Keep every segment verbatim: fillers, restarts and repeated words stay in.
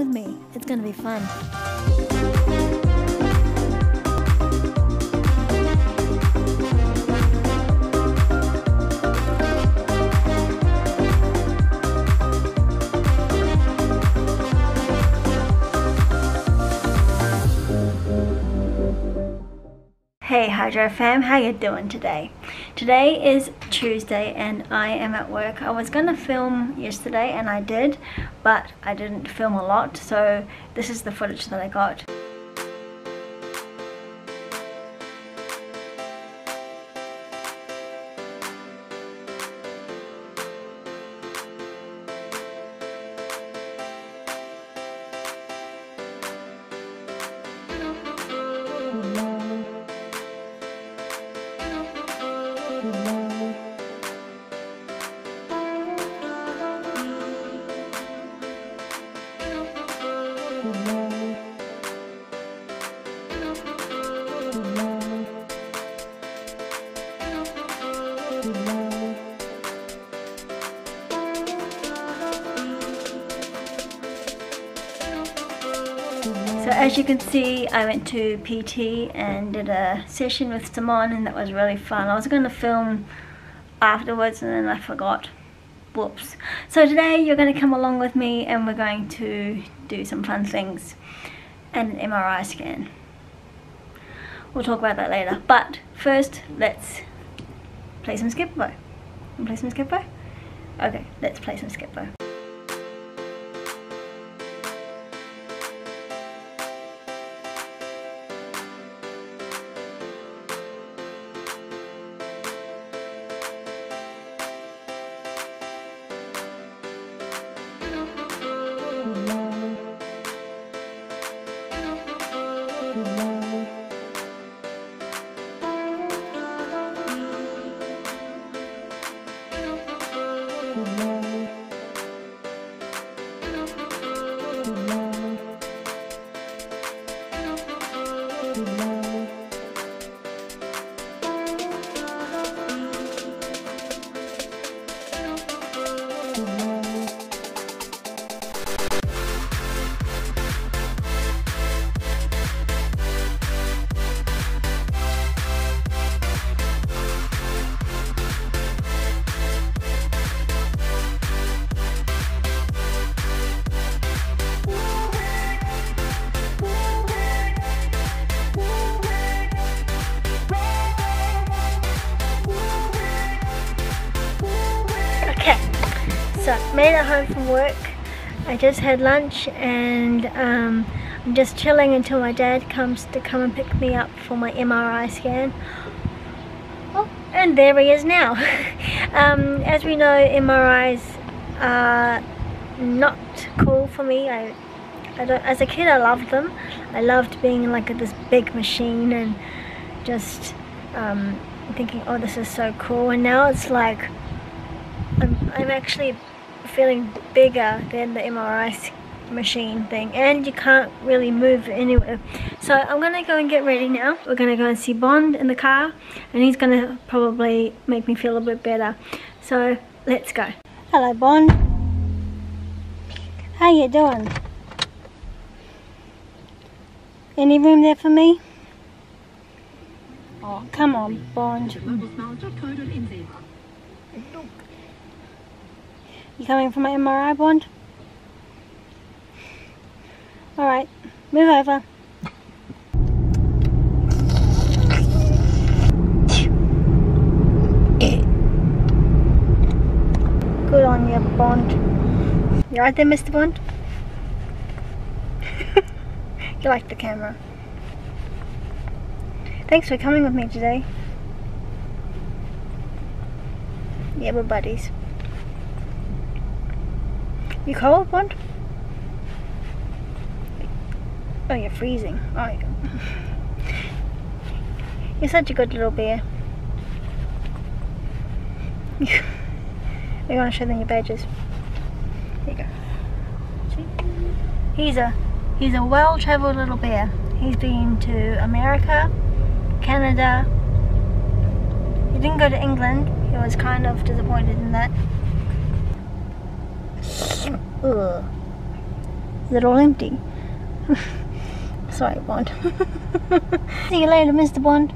with me. It's gonna be fun. Hey Hydro fam, how you doing today? Today is Tuesday and I am at work. I was gonna film yesterday and I did, but I didn't film a lot, so this is the footage that I got. So as you can see, I went to P T and did a session with Simon, and that was really fun. I was going to film afterwards and then I forgot. Whoops. So today you're going to come along with me and we're going to do some fun things and an M R I scan. We'll talk about that later, but first let's play some Skip-Bo. Wanna play some Skip-Bo? Okay, let's play some Skip-Bo. So I made it home from work. I just had lunch and um, I'm just chilling until my dad comes to come and pick me up for my M R I scan. Oh, and there he is now. um, as we know, M R Is are not cool for me. I, I don't, as a kid I loved them. I loved being in like a, this big machine and just um, thinking, oh, this is so cool. And now it's like I'm, I'm actually feeling bigger than the M R I machine thing, and you can't really move anywhere. So I'm gonna go and get ready now. We're gonna go and see Bond in the car and he's gonna probably make me feel a bit better. So let's go. Hello Bond. How you doing? Any room there for me? Oh, come on Bond. You coming for my M R I, Bond? Alright, move over. Good on you, Bond. You right there, Mister Bond? You like the camera. Thanks for coming with me today. Yeah, we're buddies. You cold, Bond? Oh, you're freezing. Oh, you go. You're such a good little bear. We're going to show them your badges. There you go. He's a, he's a well-travelled little bear. He's been to America, Canada. He didn't go to England. He was kind of disappointed in that. Ugh. little empty. Sorry, Bond. See you later, Mister Bond.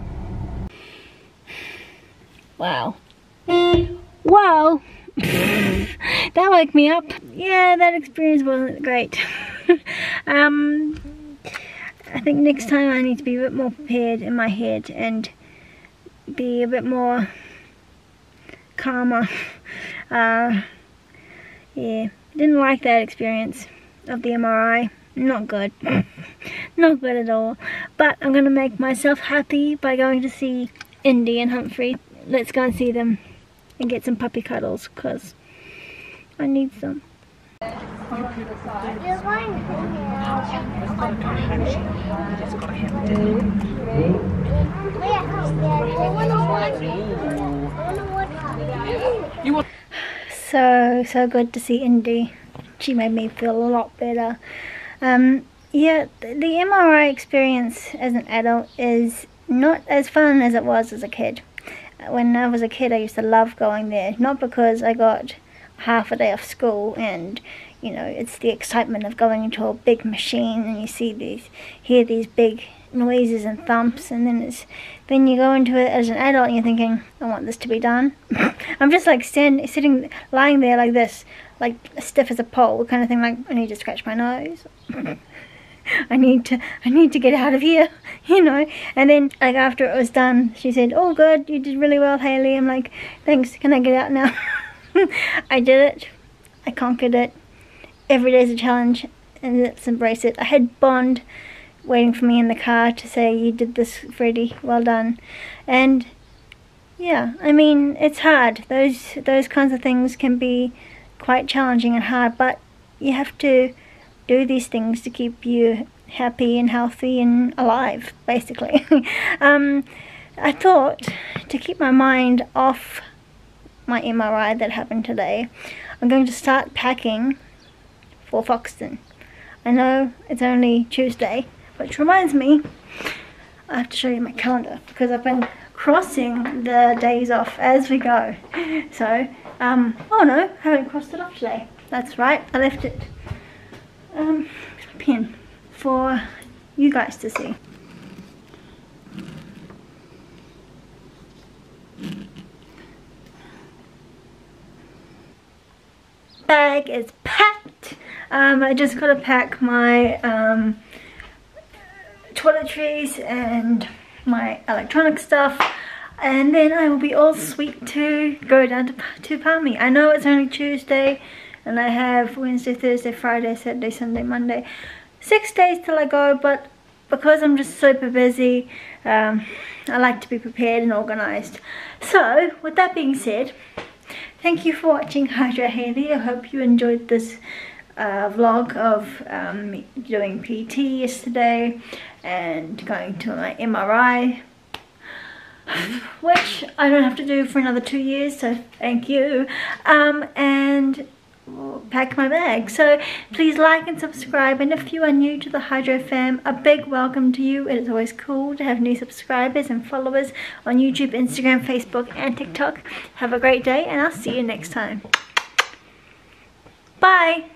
Wow. Wow. That woke me up. Yeah, that experience wasn't great. um, I think next time I need to be a bit more prepared in my head and be a bit more calmer. Uh, yeah, didn't like that experience of the M R I. Not good. Not good at all. But I'm going to make myself happy by going to see Indy and Humphrey. Let's go and see them and get some puppy cuddles because I need some. So, so good to see Indy. She made me feel a lot better. Um, yeah, the M R I experience as an adult is not as fun as it was as a kid. When I was a kid, I used to love going there, not because I got half a day off school and, you know, it's the excitement of going into a big machine and you see these, hear these big noises and thumps, and then it's, then you go into it as an adult and you're thinking, I want this to be done. I'm just like stand, sitting, lying there like this, like stiff as a pole kind of thing, like, I need to scratch my nose. I need to, I need to get out of here, you know. And then, like, after it was done, she said, oh, good, you did really well, Hayley. I'm like, thanks, can I get out now? I did it. I conquered it. Every day's a challenge, and let's embrace it. I had Bond waiting for me in the car to say, you did this, Freddie, well done. And, yeah, I mean, it's hard. Those, those kinds of things can be quite challenging and hard, but you have to do these things to keep you happy and healthy and alive, basically. um, I thought, to keep my mind off my M R I that happened today, I'm going to start packing for Foxton. I know it's only Tuesday, which reminds me, I have to show you my calendar, because I've been crossing the days off as we go. So, um, oh no, I haven't crossed it off today. That's right, I left it. Um, pen for you guys to see. Bag is packed. Um, I just gotta pack my um, toiletries and my electronic stuff, and then I will be all sweet to go down to, to Palmy. I know it's only Tuesday. And I have Wednesday, Thursday, Friday, Saturday, Sunday, Monday. Six days till I go, but because I'm just super busy, um, I like to be prepared and organised. So, with that being said, thank you for watching Hydro Hayley. I hope you enjoyed this uh, vlog of um, me doing P T yesterday and going to my M R I, which I don't have to do for another two years, so thank you. Um, and... pack my bag. So please like and subscribe, and if you are new to the Hydro fam, a big welcome to you. It is always cool to have new subscribers and followers on YouTube, Instagram, Facebook and TikTok. Have a great day, and I'll see you next time. Bye.